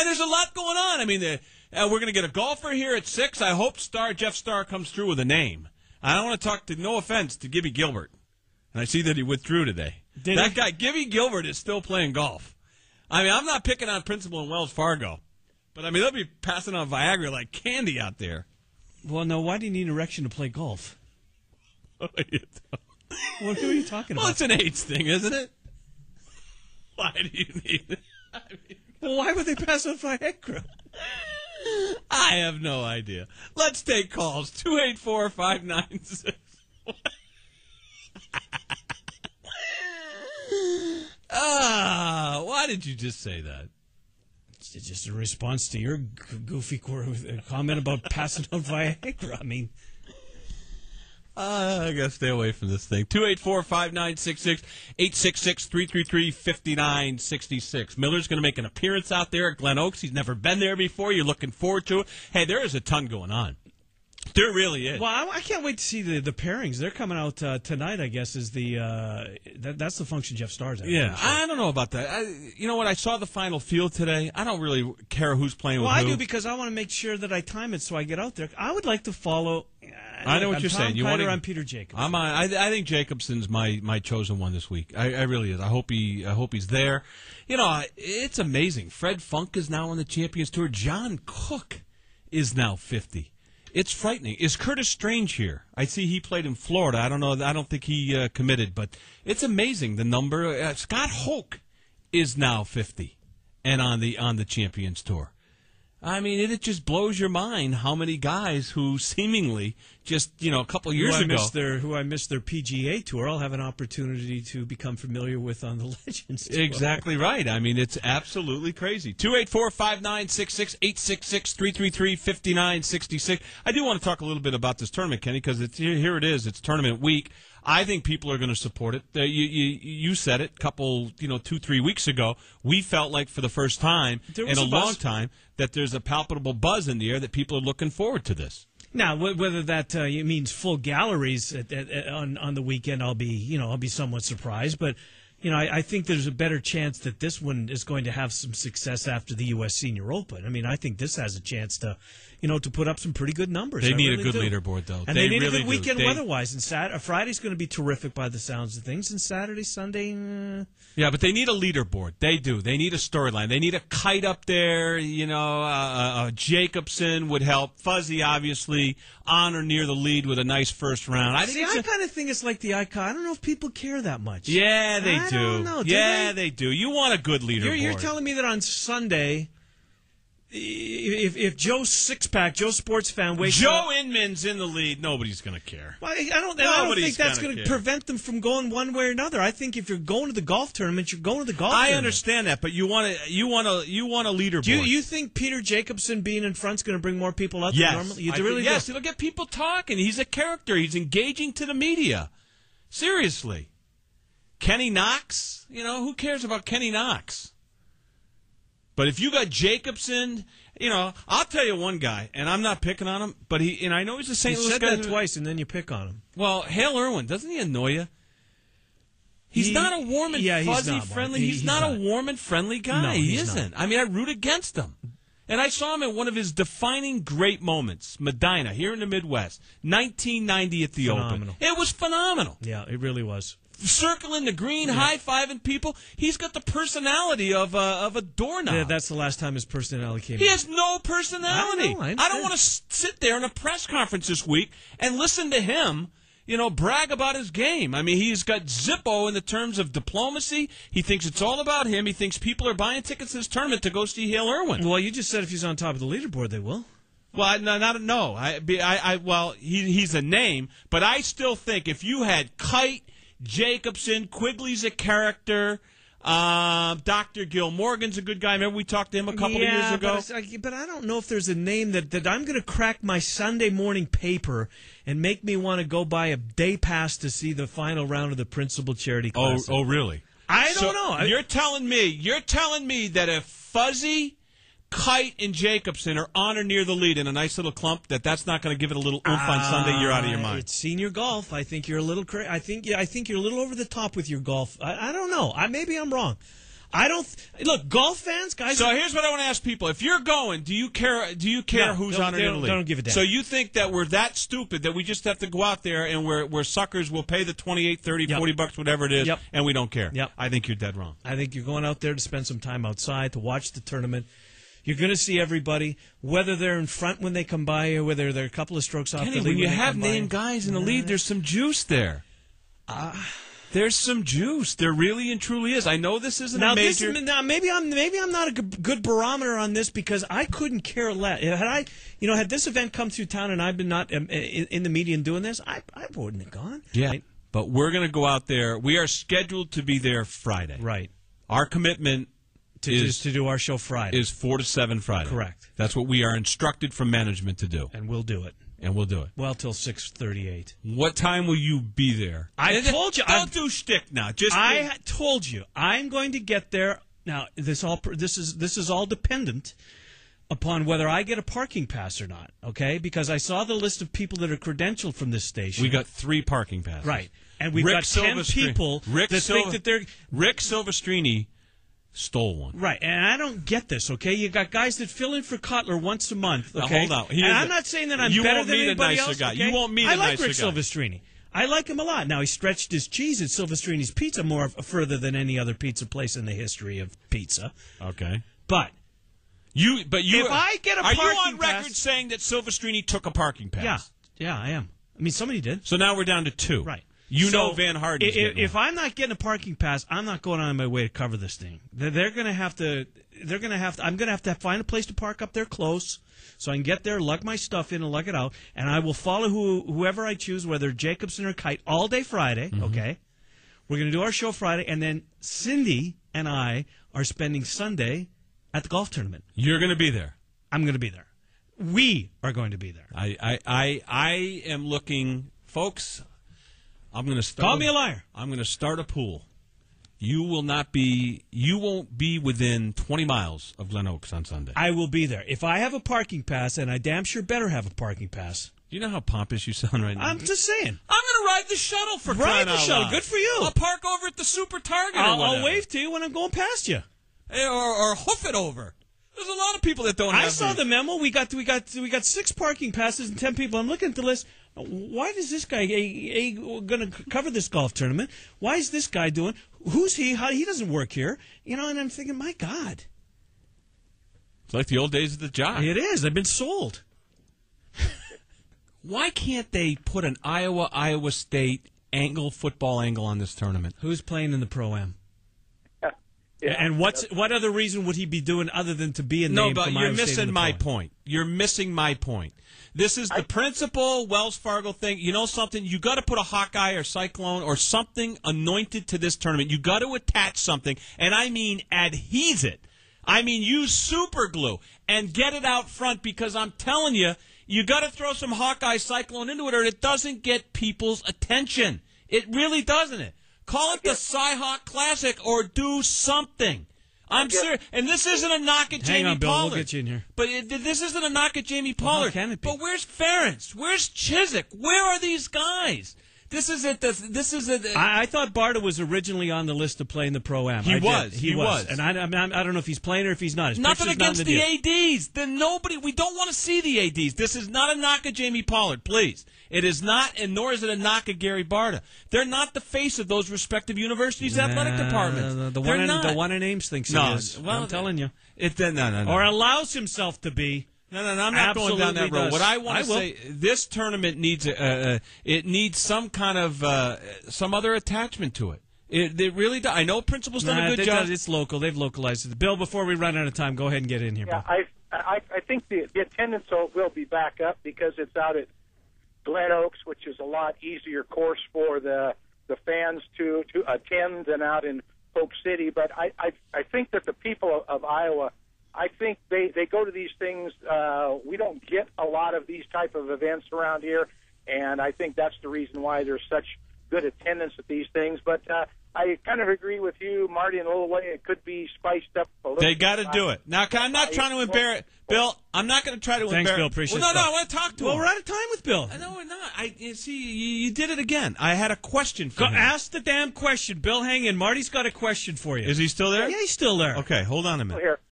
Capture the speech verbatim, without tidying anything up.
And there's a lot going on. I mean, the, uh, we're going to get a golfer here at six. I hope Star Jeff Starr comes through with a name. I don't want to talk to, no offense, to Gibby Gilbert. And I see that he withdrew today. Did that he? guy, Gibby Gilbert, is still playing golf. I mean, I'm not picking on Principal and Wells Fargo. But, I mean, they'll be passing on Viagra like candy out there. Well, no, why do you need an erection to play golf? What are you, what are you talking about? Well, it's an AIDS thing, isn't it? Why do you need it? I mean, well, why would they pass on Viagra? I have no idea. Let's take calls. two eight four, five nine six one. Ah, why did you just say that? It's just a response to your goofy comment about passing on Viagra. I mean, uh, I gotta stay away from this thing. two eight four, five nine six six, eight six six, three three three, five nine six six. Miller's going to make an appearance out there at Glen Oaks. He's never been there before. You're looking forward to it. Hey, there is a ton going on. There really is. Well, I, I can't wait to see the, the pairings. They're coming out uh, tonight, I guess, is the uh, that, that's the function Jeff Starr's at. Yeah, I don't know about that. I, you know what? I saw the final field today. I don't really care who's playing well, with who. Well, I do because I want to make sure that I time it so I get out there. I would like to follow. I know what I'm you're Tom saying. You want to on Peter Jacobson. I'm on, I, I think Jacobson's my, my chosen one this week. I, I really is. I hope he I hope he's there. You know, it's amazing. Fred Funk is now on the Champions Tour. John Cook is now fifty. It's frightening. Is Curtis Strange here? I see he played in Florida. I don't know. I don't think he uh, committed, but it's amazing the number. Uh, Scott Hoke is now fifty and on the on the Champions Tour. I mean, it, it just blows your mind how many guys who seemingly just, you know, a couple years who ago. I missed their, who I missed their P G A Tour, I'll have an opportunity to become familiar with on the Legends Tour. Exactly right. I mean, it's absolutely crazy. two eight four, five nine six six, eight six six, three three three, five nine six six. I do want to talk a little bit about this tournament, Kenny, because here, here it is. It's tournament week. I think people are going to support it. You, you, you said it a couple, you know, two, three weeks ago. We felt like for the first time in a, a long time that there's a palpable buzz in the air that people are looking forward to this. Now, whether that uh, means full galleries at, at, at, on, on the weekend, I'll be, you know, I'll be somewhat surprised. But, you know, I, I think there's a better chance that this one is going to have some success after the U S Senior Open. I mean, I think this has a chance to, you know, to put up some pretty good numbers. They I need really a good do. leaderboard, though. And they, they need really a good weekend they... weather-wise. And Saturday, Friday's going to be terrific by the sounds of things. And Saturday, Sunday... Uh... Yeah, but they need a leaderboard. They do. They need a storyline. They need a Kite up there. You know, uh, uh, Jacobson would help. Fuzzy, obviously, on or near the lead with a nice first round. I See, I a... kind of think it's like the icon. I don't know if people care that much. Yeah, they I do. Don't know. do. Yeah, they? they do. You want a good leaderboard. You're, you're telling me that on Sunday... If if Joe Sixpack, Joe Sports Fan, wakes Joe up, Inman's in the lead, nobody's going to care. Well, I don't. Nobody's I don't think that's going to prevent them from going one way or another. I think if you're going to the golf tournament, you're going to the golf. I tournament. understand that, but you want to you want to you want a leaderboard. Do you, you think Peter Jacobson being in front's going to bring more people up? Yes, than normally? You I really think, do. Yes, it'll get people talking. He's a character. He's engaging to the media. Seriously, Kenny Knox. You know who cares about Kenny Knox? But if you got Jacobson, you know, I'll tell you one guy, and I'm not picking on him, but he, and I know he's a Saint Louis guy. You said that twice, and then you pick on him. Well, Hale Irwin, doesn't he annoy you? He's he, not a warm and yeah, fuzzy, he's not, friendly. He, he's, he's not, not a warm and friendly guy. No, he isn't. Not. I mean, I root against him. And I saw him at one of his defining great moments, Medina, here in the Midwest, nineteen ninety at the phenomenal. Open. It was phenomenal. Yeah, it really was. Circling the green, yeah. high-fiving people. He's got the personality of a, of a doorknob. Yeah, that's the last time his personality came. He out. has no personality. I, know, I, I don't want to sit there in a press conference this week and listen to him, you know, brag about his game. I mean, he's got Zippo in the terms of diplomacy. He thinks it's all about him. He thinks people are buying tickets to this tournament to go see Hale Irwin. Well, you just said if he's on top of the leaderboard, they will. Well, no, not, no. I, I, I, well, he, he's a name, but I still think if you had Kite, Jacobson, Quigley's a character. Uh, Doctor Gil Morgan's a good guy. Remember we talked to him a couple yeah, of years ago? But I, but I don't know if there's a name that, that I'm going to crack my Sunday morning paper and make me want to go buy a day pass to see the final round of the Principal Charity Classic. Oh, oh really? I don't so know. You're telling me, you're telling me that if Fuzzy, Kite, and Jacobson are on or near the lead in a nice little clump, that that's not going to give it a little oomph on Sunday. You're out of your mind. It's senior golf. I think you're a little cra I think yeah, I think you're a little over the top with your golf. I, I don't know. I maybe I'm wrong. I don't th- look golf fans, guys. So are- here's what I want to ask people: if you're going, do you care? Do you care no, who's honored in the league? Don't give a damn. So you think that we're that stupid that we just have to go out there and we're we're suckers? We'll pay the twenty-eight, thirty, yep. forty bucks, whatever it is, yep. and we don't care. Yep. I think you're dead wrong. I think you're going out there to spend some time outside to watch the tournament. You're going to see everybody, whether they're in front when they come by or whether they're a couple of strokes off Kenny, the lead. When you when have named by. guys in the lead, there's some juice there. Ah. Uh, There's some juice. There really and truly is. I know this isn't now, a major. This, now, maybe I'm maybe I'm not a good barometer on this because I couldn't care less. Had I, you know, had this event come through town and I've been not um, in the media and doing this, I I wouldn't have gone. Yeah, right. But we're going to go out there. We are scheduled to be there Friday. Right. Our commitment to is do, to do our show Friday is four to seven Friday. Correct. That's what we are instructed from management to do, and we'll do it. And we'll do it. Well, till six thirty-eight. What time will you be there? I and told you. Don't I'm, do shtick now. Just I me. told you. I'm going to get there. Now, this all this is this is all dependent upon whether I get a parking pass or not, okay? Because I saw the list of people that are credentialed from this station. We got three parking passes. Right. And we've Rick got ten people Rick that Silva- think that they're... Rick Silvestrini... stole one. Right, and I don't get this, okay? You got guys that fill in for Cutler once a month, okay? Now, hold on. And I'm not saying that I'm better than anybody else, guy. Okay? You won't meet a nicer guy. I like Rick Silvestrini. I like him a lot. Now, he stretched his cheese at Silvestrini's Pizza more further than any other pizza place in the history of pizza. Okay. But... you, but you... If I get a parking pass... Are you on record saying that Silvestrini took a parking pass? Yeah. Yeah, I am. I mean, somebody did. So now we're down to two. Right. You so know Van Harden. If, if I'm not getting a parking pass, I'm not going out of my way to cover this thing. They're, they're going to have to. They're going to have to. I'm going to have to find a place to park up there close, so I can get there, lug my stuff in, and lug it out. And I will follow who, whoever I choose, whether Jacobson or Kite, all day Friday. Mm-hmm. Okay, we're going to do our show Friday, and then Cindy and I are spending Sunday at the golf tournament. You're going to be there. I'm going to be there. We are going to be there. I I I, I am looking, folks. I'm going to start. Call me a liar. I'm going to start a pool. You will not be. You won't be within twenty miles of Glen Oaks on Sunday. I will be there if I have a parking pass, and I damn sure better have a parking pass. Do you know how pompous you sound right now? I'm just saying. I'm going to ride the shuttle for crying out loud. Ride the shuttle. Good for you. I'll park over at the Super Target. I'll, I'll wave to you when I'm going past you, or, or hoof it over. There's a lot of people that don't. I have saw these. the memo. We got we got we got six parking passes and ten people. I'm looking at the list. Why does this guy going to cover this golf tournament? Why is this guy doing? Who's he? How he doesn't work here, you know? And I'm thinking, my God, it's like the old days of the job. It is. I've been sold. Why can't they put an Iowa Iowa State angle football angle on this tournament? Who's playing in the Pro-Am? Yeah. Yeah. And what's what other reason would he be doing other than to be a name? No, but you're Iowa missing my point. point. You're missing my point. This is the I, principal Wells Fargo thing. You know something? You got to put a Hawkeye or Cyclone or something anointed to this tournament. You got to attach something, and I mean adhese it. I mean use super glue and get it out front because I'm telling you, you got to throw some Hawkeye Cyclone into it, or it doesn't get people's attention. It really doesn't. It call it the Cy-Hawk Classic or do something. I'm serious, and this isn't a knock at Hang Jamie on, Bill, Pollard. We'll get you in here. But it, this isn't a knock at Jamie Pollard. Well, can it be? But where's Ferentz? Where's Chizik? Where are these guys? This is it. This, this is it. I, I thought Barta was originally on the list to play in the Pro-Am. He I was. He, he was. was. And I, I, I don't know if he's playing or if he's not. His Nothing against not the, the A Ds. Then nobody. We don't want to see the A Ds. This is not a knock at Jamie Pollard. Please, it is not, and nor is it a knock at Gary Barta. They're not the face of those respective universities' nah, athletic departments. The, the, one in, the one in Ames thinks no, he is. Well, I'm telling you, it. No, no, no. Or allows himself to be. No, no, no, I'm not Absolutely going down that road. Does. What I want I to will. say, this tournament needs uh, it needs some kind of uh, some other attachment to it. It, it really does. I know Principal's done nah, a good job. It's local. They've localized it. Bill, before we run out of time, go ahead and get in here. Yeah, I, I I think the, the attendance will be back up because it's out at Glen Oaks, which is a lot easier course for the the fans to, to attend than out in Hope City. But I, I, I think that the people of, of Iowa... I think they, they go to these things. Uh, we don't get a lot of these type of events around here, and I think that's the reason why there's such good attendance at these things. But uh, I kind of agree with you, Marty, in a little way. It could be spiced up a little bit. They got to do it. Now, I'm not trying to embarrass – Bill, I'm not going to try to embarrass. Thanks, Bill. Appreciate well, no, it. No, no, I want to talk to well, him. Well, we're out of time with Bill. No, we're not. I you see, you, you did it again. I had a question for Go, him. Ask the damn question. Bill, hang in. Marty's got a question for you. Is he still there? Yeah, he's still there. Okay, hold on a minute.